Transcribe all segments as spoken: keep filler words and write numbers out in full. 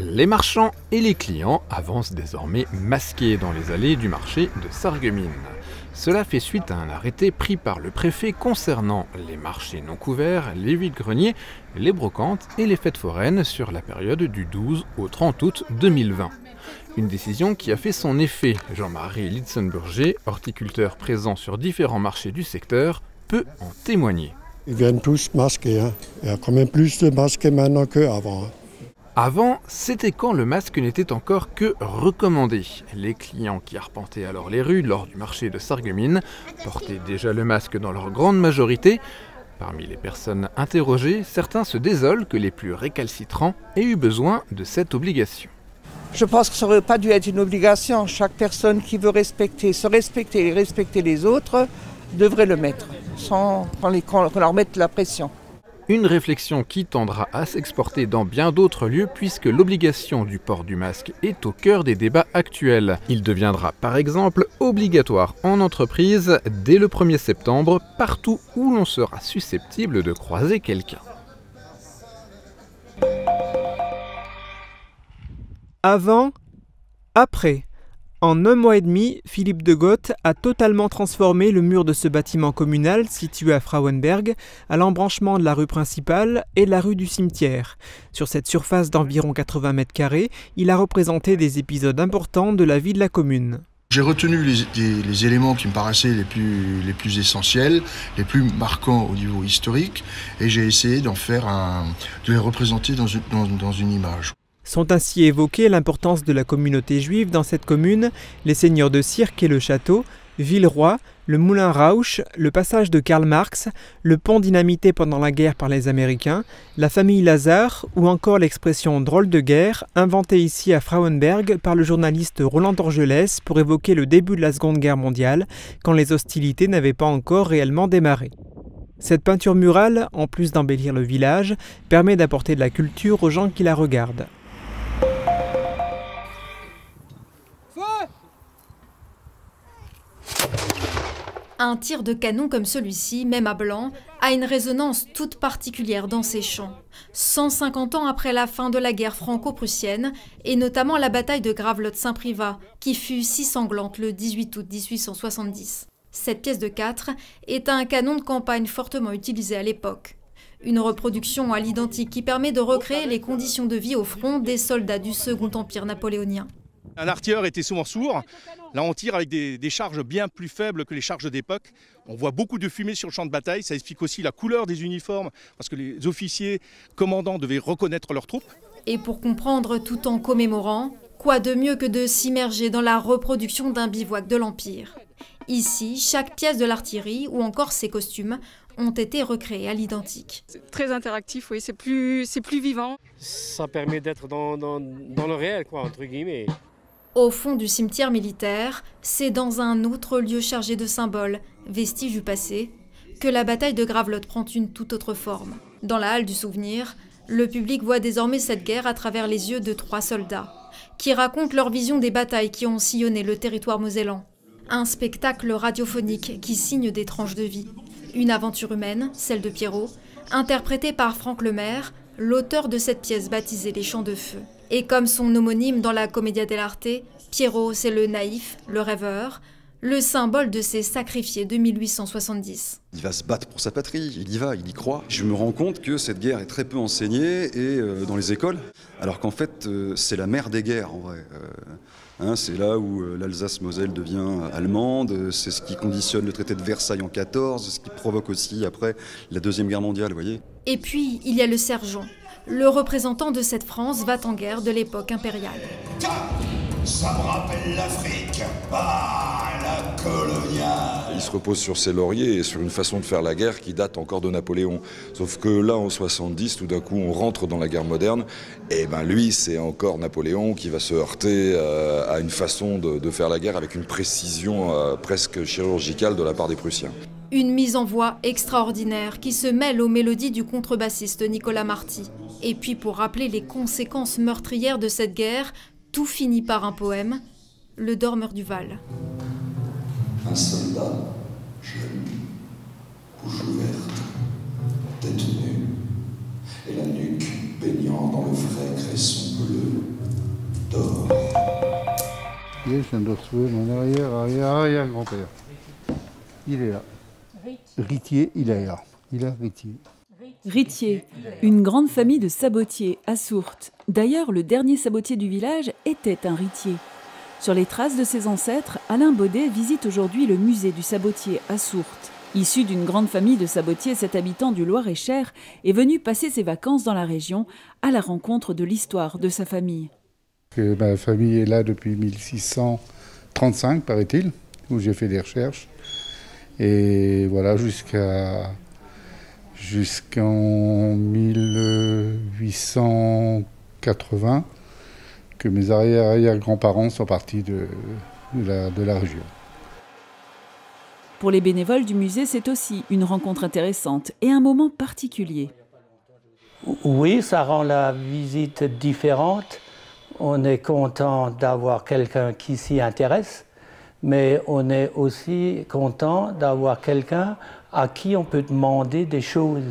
Les marchands et les clients avancent désormais masqués dans les allées du marché de Sarreguemines. Cela fait suite à un arrêté pris par le préfet concernant les marchés non couverts, les vides-greniers, les brocantes et les fêtes foraines sur la période du douze au trente août deux mille vingt. Une décision qui a fait son effet. Jean-Marie Litzenberger, horticulteur présent sur différents marchés du secteur, peut en témoigner. Ils viennent tous masqués, hein. Il y a quand même plus de masqués maintenant qu'avant. Hein. Avant, c'était quand le masque n'était encore que recommandé. Les clients qui arpentaient alors les rues lors du marché de Sarreguemines portaient déjà le masque dans leur grande majorité. Parmi les personnes interrogées, certains se désolent que les plus récalcitrants aient eu besoin de cette obligation. Je pense que ça n'aurait pas dû être une obligation. Chaque personne qui veut respecter, se respecter et respecter les autres devrait le mettre, sans qu'on leur mette la pression. Une réflexion qui tendra à s'exporter dans bien d'autres lieux puisque l'obligation du port du masque est au cœur des débats actuels. Il deviendra par exemple obligatoire en entreprise dès le premier septembre, partout où l'on sera susceptible de croiser quelqu'un. Avant, après. En un mois et demi, Philippe Degott a totalement transformé le mur de ce bâtiment communal situé à Frauenberg à l'embranchement de la rue principale et la rue du cimetière. Sur cette surface d'environ quatre-vingts mètres carrés, il a représenté des épisodes importants de la vie de la commune. J'ai retenu les, les, les éléments qui me paraissaient les plus, les plus essentiels, les plus marquants au niveau historique, et j'ai essayé d'en faire un, de les représenter dans une, dans, dans une image. Sont ainsi évoquées l'importance de la communauté juive dans cette commune, les seigneurs de Cirque et le château, Villeroy, le Moulin Rauch, le passage de Karl Marx, le pont dynamité pendant la guerre par les Américains, la famille Lazare ou encore l'expression « drôle de guerre » inventée ici à Frauenberg par le journaliste Roland Orgelès pour évoquer le début de la Seconde Guerre mondiale, quand les hostilités n'avaient pas encore réellement démarré. Cette peinture murale, en plus d'embellir le village, permet d'apporter de la culture aux gens qui la regardent. Un tir de canon comme celui-ci, même à blanc, a une résonance toute particulière dans ces champs. cent cinquante ans après la fin de la guerre franco-prussienne, et notamment la bataille de Gravelotte-Saint-Privat, qui fut si sanglante le dix-huit août mille huit cent soixante-dix. Cette pièce de quatre est un canon de campagne fortement utilisé à l'époque. Une reproduction à l'identique qui permet de recréer les conditions de vie au front des soldats du Second Empire napoléonien. Un artilleur était souvent sourd. Là, on tire avec des, des charges bien plus faibles que les charges d'époque. On voit beaucoup de fumée sur le champ de bataille. Ça explique aussi la couleur des uniformes, parce que les officiers commandants devaient reconnaître leurs troupes. Et pour comprendre tout en commémorant, quoi de mieux que de s'immerger dans la reproduction d'un bivouac de l'Empire. Ici, chaque pièce de l'artillerie, ou encore ses costumes, ont été recréés à l'identique. C'est très interactif, oui, c'est plus, c'est plus vivant. Ça permet d'être dans, dans, dans le réel, quoi, entre guillemets. Au fond du cimetière militaire, c'est dans un autre lieu chargé de symboles, vestiges du passé, que la bataille de Gravelotte prend une toute autre forme. Dans la halle du souvenir, le public voit désormais cette guerre à travers les yeux de trois soldats, qui racontent leur vision des batailles qui ont sillonné le territoire mosellan. Un spectacle radiophonique qui signe des tranches de vie. Une aventure humaine, celle de Pierrot, interprétée par Franck Lemaire, l'auteur de cette pièce baptisée Les Champs de Feu. Et comme son homonyme dans la Comédia dell'Arte, Pierrot, c'est le naïf, le rêveur, le symbole de ces sacrifiés de mille huit cent soixante-dix. Il va se battre pour sa patrie, il y va, il y croit. Je me rends compte que cette guerre est très peu enseignée et euh, dans les écoles, alors qu'en fait, euh, c'est la mère des guerres, en vrai. Euh, hein, c'est là où euh, l'Alsace-Moselle devient allemande, c'est ce qui conditionne le traité de Versailles en quatorze, ce qui provoque aussi, après, la Deuxième Guerre mondiale, vous voyez. Et puis, il y a le sergent. Le représentant de cette France va-t-en-guerre de l'époque impériale. Ça me rappelle l'Afrique, pas la coloniale. Il se repose sur ses lauriers et sur une façon de faire la guerre qui date encore de Napoléon. Sauf que là, en soixante-dix, tout d'un coup, on rentre dans la guerre moderne. Et ben lui, c'est encore Napoléon qui va se heurter euh, à une façon de, de faire la guerre avec une précision euh, presque chirurgicale de la part des Prussiens. Une mise en voix extraordinaire qui se mêle aux mélodies du contrebassiste Nicolas Marty. Et puis pour rappeler les conséquences meurtrières de cette guerre, tout finit par un poème, le Dormeur du Val. Un soldat, jeune, bouche ouverte, tête nue, et la nuque baignant dans le frais cresson. bleu d'or. Je viens de retrouver mon arrière, arrière, arrière grand-père. Il est là. Ritier, il est là. Il a Ritier. Ritier, une grande famille de sabotiers à Soucht. D'ailleurs, le dernier sabotier du village était un ritier. Sur les traces de ses ancêtres, Alain Baudet visite aujourd'hui le musée du sabotier à Soucht. Issu d'une grande famille de sabotiers, cet habitant du Loir-et-Cher est venu passer ses vacances dans la région à la rencontre de l'histoire de sa famille. Que ma famille est là depuis mille six cent trente-cinq, paraît-il, où j'ai fait des recherches. Et voilà, jusqu'à jusqu'en mille huit cent quatre-vingts, que mes arrière-arrière-grands-parents sont partis de, de, la, de la région. Pour les bénévoles du musée, c'est aussi une rencontre intéressante et un moment particulier. Oui, ça rend la visite différente. On est content d'avoir quelqu'un qui s'y intéresse, mais on est aussi content d'avoir quelqu'un à qui on peut demander des choses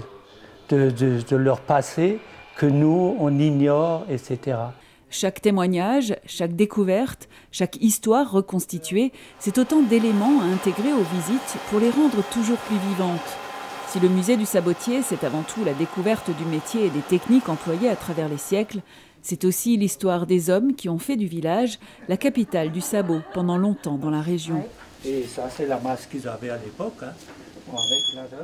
de, de, de leur passé que nous, on ignore, et cetera. Chaque témoignage, chaque découverte, chaque histoire reconstituée, c'est autant d'éléments à intégrer aux visites pour les rendre toujours plus vivantes. Si le musée du sabotier, c'est avant tout la découverte du métier et des techniques employées à travers les siècles, c'est aussi l'histoire des hommes qui ont fait du village la capitale du sabot pendant longtemps dans la région. Et ça, c'est la masse qu'ils avaient à l'époque, hein.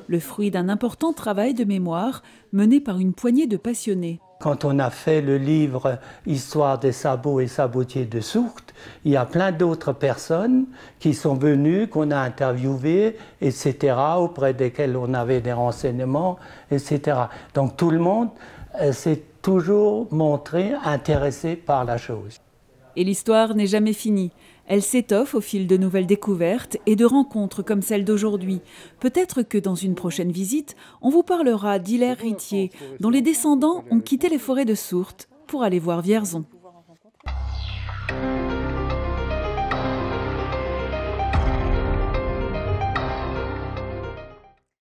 Le fruit d'un important travail de mémoire mené par une poignée de passionnés. Quand on a fait le livre « Histoire des sabots et sabotiers de Soucht », il y a plein d'autres personnes qui sont venues, qu'on a interviewées, et cetera, auprès desquelles on avait des renseignements, et cetera. Donc tout le monde s'est toujours montré intéressé par la chose. Et l'histoire n'est jamais finie. Elle s'étoffe au fil de nouvelles découvertes et de rencontres comme celle d'aujourd'hui. Peut-être que dans une prochaine visite, on vous parlera d'Hilaire Ritier, dont les descendants ont quitté les forêts de Soucht pour aller voir Vierzon.